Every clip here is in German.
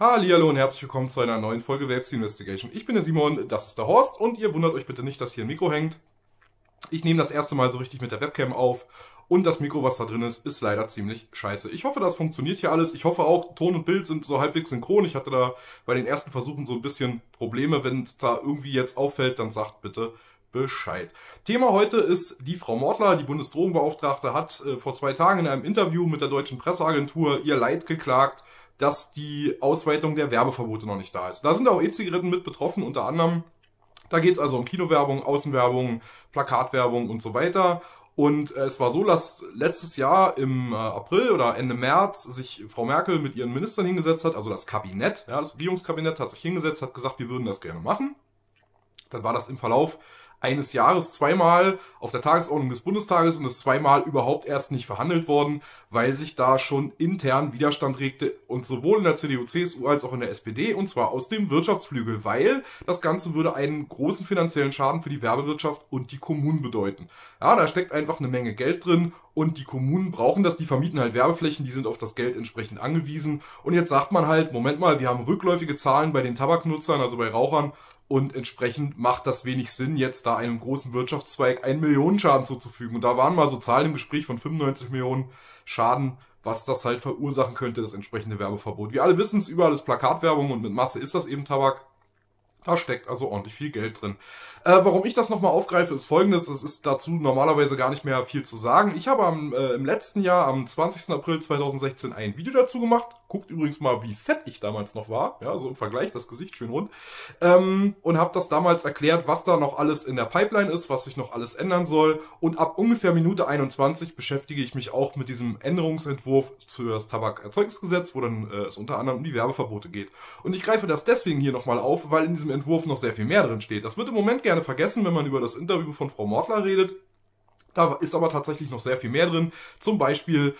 Hallihallo und herzlich willkommen zu einer neuen Folge Vape Scene Investigation. Ich bin der Simon, das ist der Horst und ihr wundert euch bitte nicht, dass hier ein Mikro hängt. Ich nehme das erste Mal so richtig mit der Webcam auf und das Mikro, was da drin ist leider ziemlich scheiße. Ich hoffe, das funktioniert hier alles. Ich hoffe auch, Ton und Bild sind so halbwegs synchron. Ich hatte da bei den ersten Versuchen so ein bisschen Probleme. Wenn es da irgendwie jetzt auffällt, dann sagt bitte Bescheid. Thema heute ist die Frau Mortler, die Bundesdrogenbeauftragte, hat vor 2 Tagen in einem Interview mit der deutschen Presseagentur ihr Leid geklagt, dass die Ausweitung der Werbeverbote noch nicht da ist. Da sind auch E-Zigaretten mit betroffen, unter anderem. Da geht es also um Kinowerbung, Außenwerbung, Plakatwerbung und so weiter. Und es war so, dass letztes Jahr im April oder Ende März sich Frau Merkel mit ihren Ministern hingesetzt hat, also das Kabinett, ja, das Regierungskabinett hat sich hingesetzt, hat gesagt, wir würden das gerne machen. Dann war das im Verlauf eines Jahres zweimal auf der Tagesordnung des Bundestages und ist zweimal überhaupt erst nicht verhandelt worden, weil sich da schon intern Widerstand regte und sowohl in der CDU, CSU als auch in der SPD und zwar aus dem Wirtschaftsflügel, weil das Ganze würde einen großen finanziellen Schaden für die Werbewirtschaft und die Kommunen bedeuten. Ja, da steckt einfach eine Menge Geld drin und die Kommunen brauchen das, die vermieten halt Werbeflächen, die sind auf das Geld entsprechend angewiesen und jetzt sagt man halt, Moment mal, wir haben rückläufige Zahlen bei den Tabaknutzern, also bei Rauchern, und entsprechend macht das wenig Sinn, jetzt da einem großen Wirtschaftszweig einen Millionenschaden zuzufügen. Und da waren mal so Zahlen im Gespräch von 95 Millionen Schaden, was das halt verursachen könnte, das entsprechende Werbeverbot. Wir alle wissen es, überall ist Plakatwerbung und mit Masse ist das eben Tabak. Da steckt also ordentlich viel Geld drin. Warum ich das nochmal aufgreife, ist folgendes. Es ist dazu normalerweise gar nicht mehr viel zu sagen. Ich habe im letzten Jahr, am 20. April 2016, ein Video dazu gemacht. Guckt übrigens mal, wie fett ich damals noch war. Ja, so im Vergleich, das Gesicht schön rund. Und habe das damals erklärt, was da noch alles in der Pipeline ist, was sich noch alles ändern soll. Und ab ungefähr Minute 21 beschäftige ich mich auch mit diesem Änderungsentwurf für das Tabakerzeugnisgesetz, wo dann es unter anderem um die Werbeverbote geht. Und ich greife das deswegen hier nochmal auf, weil in diesem Entwurf noch sehr viel mehr drin steht. Das wird im Moment gerne vergessen, wenn man über das Interview von Frau Mortler redet. Da ist aber tatsächlich noch sehr viel mehr drin. Zum Beispiel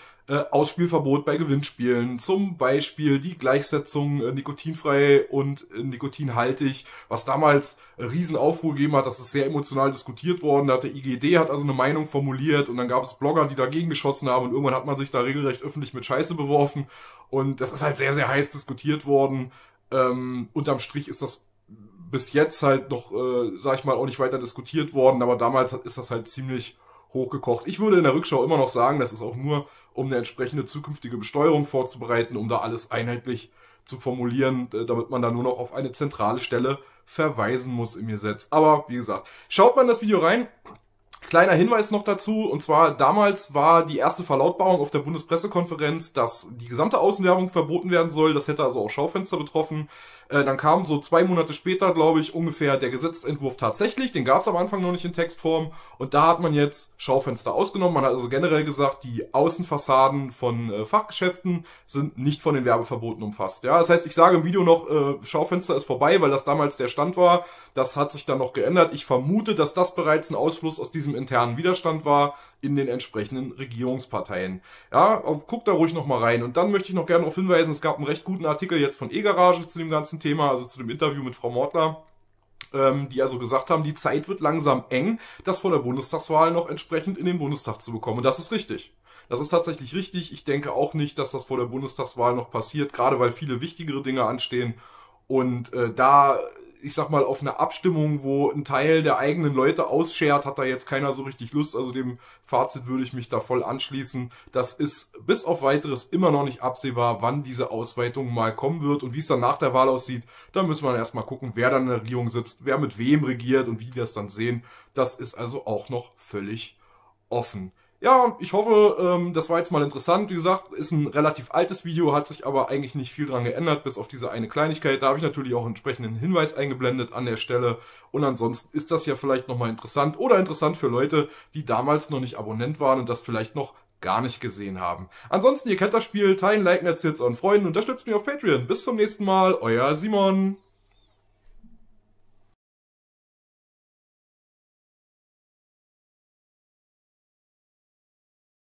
Ausspielverbot bei Gewinnspielen, zum Beispiel die Gleichsetzung nikotinfrei und nikotinhaltig, was damals Riesenaufruhr gegeben hat. Das ist sehr emotional diskutiert worden. Da hat der IGD also eine Meinung formuliert und dann gab es Blogger, die dagegen geschossen haben und irgendwann hat man sich da regelrecht öffentlich mit Scheiße beworfen. Und das ist halt sehr, sehr heiß diskutiert worden. Unterm Strich ist das bis jetzt halt noch, sag ich mal, auch nicht weiter diskutiert worden, aber damals ist das halt ziemlich hochgekocht. Ich würde in der Rückschau immer noch sagen, das ist auch nur, um eine entsprechende zukünftige Besteuerung vorzubereiten, um da alles einheitlich zu formulieren, damit man da nur noch auf eine zentrale Stelle verweisen muss im Gesetz. Aber wie gesagt, schaut mal in das Video rein. Kleiner Hinweis noch dazu, und zwar damals war die erste Verlautbarung auf der Bundespressekonferenz, dass die gesamte Außenwerbung verboten werden soll, das hätte also auch Schaufenster betroffen. Dann kam so 2 Monate später, glaube ich, ungefähr der Gesetzentwurf tatsächlich, den gab es am Anfang noch nicht in Textform und da hat man jetzt Schaufenster ausgenommen. Man hat also generell gesagt, die Außenfassaden von Fachgeschäften sind nicht von den Werbeverboten umfasst. Ja, das heißt, ich sage im Video noch, Schaufenster ist vorbei, weil das damals der Stand war, das hat sich dann noch geändert. Ich vermute, dass das bereits ein Ausfluss aus diesem internen Widerstand war in den entsprechenden Regierungsparteien. Ja, guckt da ruhig nochmal rein. Und dann möchte ich noch gerne darauf hinweisen, es gab einen recht guten Artikel jetzt von E-Garage zu dem ganzen Thema, also zu dem Interview mit Frau Mortler, die also gesagt haben, die Zeit wird langsam eng, das vor der Bundestagswahl noch entsprechend in den Bundestag zu bekommen. Und das ist richtig. Das ist tatsächlich richtig. Ich denke auch nicht, dass das vor der Bundestagswahl noch passiert, gerade weil viele wichtigere Dinge anstehen. Und da, ich sag mal, auf eine Abstimmung, wo ein Teil der eigenen Leute ausschert, hat da jetzt keiner so richtig Lust. Also dem Fazit würde ich mich da voll anschließen. Das ist bis auf Weiteres immer noch nicht absehbar, wann diese Ausweitung mal kommen wird. Und wie es dann nach der Wahl aussieht, da müssen wir dann erstmal gucken, wer dann in der Regierung sitzt, wer mit wem regiert und wie die das dann sehen. Das ist also auch noch völlig offen. Ja, ich hoffe, das war jetzt mal interessant. Wie gesagt, ist ein relativ altes Video, hat sich aber eigentlich nicht viel dran geändert, bis auf diese eine Kleinigkeit. Da habe ich natürlich auch entsprechenden Hinweis eingeblendet an der Stelle. Und ansonsten ist das ja vielleicht nochmal interessant oder interessant für Leute, die damals noch nicht Abonnent waren und das vielleicht noch gar nicht gesehen haben. Ansonsten, ihr kennt das Spiel, teilen, liken, erzählt es euren Freunden, unterstützt mich auf Patreon. Bis zum nächsten Mal, euer Simon.